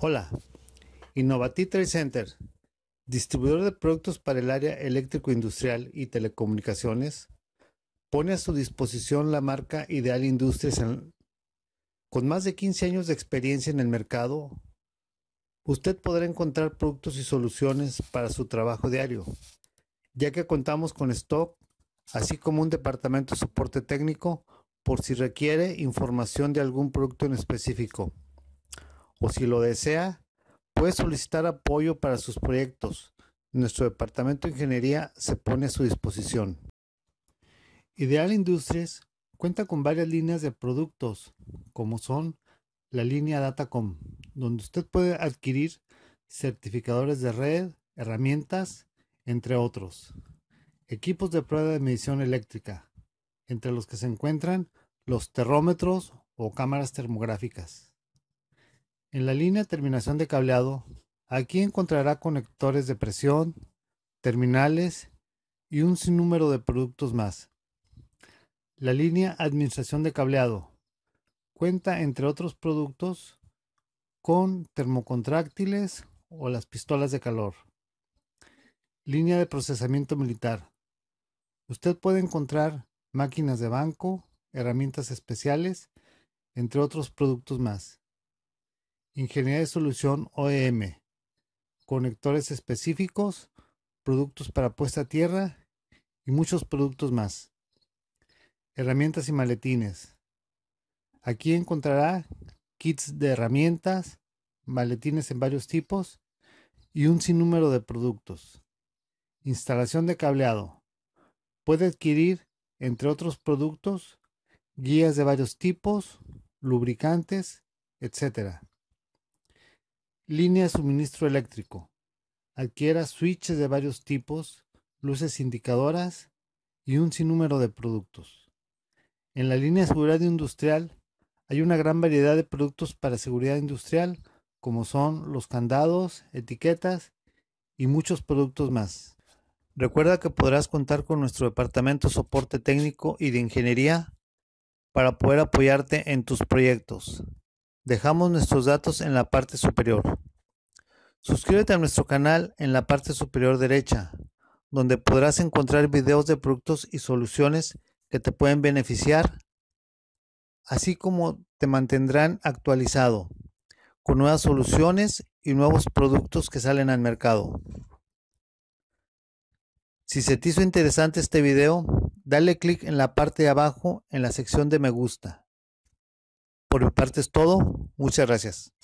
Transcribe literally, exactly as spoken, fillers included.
Hola, Innovative Trade Center, distribuidor de productos para el área eléctrico-industrial y telecomunicaciones, pone a su disposición la marca Ideal Industries. En, con más de quince años de experiencia en el mercado, usted podrá encontrar productos y soluciones para su trabajo diario, ya que contamos con stock, así como un departamento de soporte técnico por si requiere información de algún producto en específico, o si lo desea, puede solicitar apoyo para sus proyectos. Nuestro departamento de ingeniería se pone a su disposición. Ideal Industries cuenta con varias líneas de productos, como son la línea DataCom, donde usted puede adquirir certificadores de red, herramientas, entre otros. Equipos de prueba de medición eléctrica, entre los que se encuentran los termómetros o cámaras termográficas. En la línea terminación de cableado, aquí encontrará conectores de presión, terminales y un sinnúmero de productos más. La línea administración de cableado cuenta, entre otros productos, con termocontráctiles o las pistolas de calor. Línea de procesamiento militar. Usted puede encontrar máquinas de banco, herramientas especiales, entre otros productos más. Ingeniería de solución O E M, conectores específicos, productos para puesta a tierra y muchos productos más. Herramientas y maletines. Aquí encontrará kits de herramientas, maletines en varios tipos y un sinnúmero de productos. Instalación de cableado. Puede adquirir, entre otros productos, guías de varios tipos, lubricantes, etcétera. Línea de suministro eléctrico. Adquiera switches de varios tipos, luces indicadoras y un sinnúmero de productos. En la línea de seguridad industrial hay una gran variedad de productos para seguridad industrial, como son los candados, etiquetas y muchos productos más. Recuerda que podrás contar con nuestro departamento de soporte técnico y de ingeniería para poder apoyarte en tus proyectos. Dejamos nuestros datos en la parte superior. Suscríbete a nuestro canal en la parte superior derecha, donde podrás encontrar videos de productos y soluciones que te pueden beneficiar, así como te mantendrán actualizado con nuevas soluciones y nuevos productos que salen al mercado. Si se te hizo interesante este video, dale clic en la parte de abajo en la sección de me gusta. Por mi parte es todo. Muchas gracias.